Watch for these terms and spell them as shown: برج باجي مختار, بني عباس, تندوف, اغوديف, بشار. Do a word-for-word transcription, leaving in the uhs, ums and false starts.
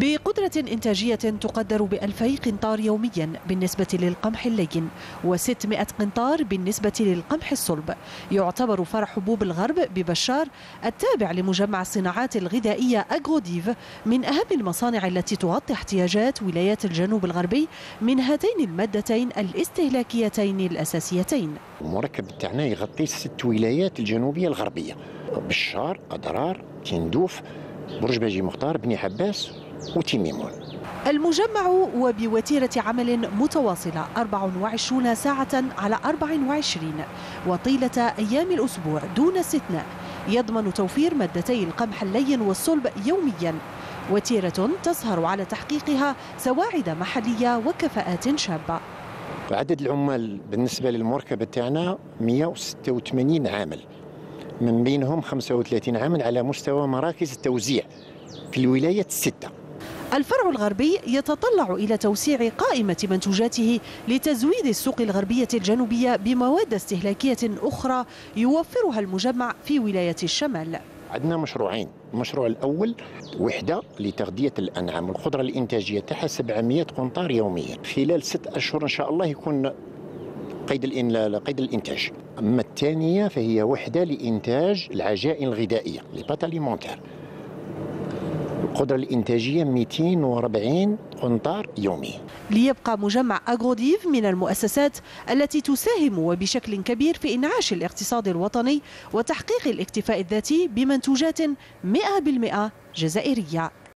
بقدرة إنتاجية تقدر بألفي قنطار يوميا بالنسبة للقمح اللين وستمائة قنطار بالنسبة للقمح الصلب. يعتبر فرع حبوب الغرب ببشار التابع لمجمع الصناعات الغذائية اغوديف من أهم المصانع التي تغطي احتياجات ولايات الجنوب الغربي من هاتين المادتين الاستهلاكيتين الأساسيتين. المركب تاعنا يغطي ست ولايات الجنوبية الغربية: بشار، أضرار، تندوف، برج باجي مختار، بني عباس وتيميمون. المجمع وبوتيرة عمل متواصلة أربع وعشرين ساعة على أربع وعشرين وطيلة أيام الأسبوع دون استثناء، يضمن توفير مادتي القمح اللين والصلب يوميا. وتيرة تسهر على تحقيقها سواعد محلية وكفاءات شابة. عدد العمال بالنسبة للمركبة تاعنا مئة وستة وثمانين عامل، من بينهم خمسة وثلاثين عامل على مستوى مراكز التوزيع في الولايات الستة. الفرع الغربي يتطلع إلى توسيع قائمة منتوجاته لتزويد السوق الغربية الجنوبية بمواد استهلاكية أخرى يوفرها المجمع في ولاية الشمال. عندنا مشروعين، المشروع الأول وحدة لتغذية الأنعام والقدرة الإنتاجية تاعها سبعمائة قنطار يوميا خلال ست أشهر إن شاء الله يكون قيد الإن... قيد الإنتاج. أما الثانية فهي وحدة لإنتاج العجائن الغذائية لباتاليمونتير، القدرة الإنتاجية مئتين وأربعين قنطار يومي. ليبقى مجمع اغوديف من المؤسسات التي تساهم وبشكل كبير في إنعاش الاقتصاد الوطني وتحقيق الاكتفاء الذاتي بمنتوجات مئة بالمئة جزائرية.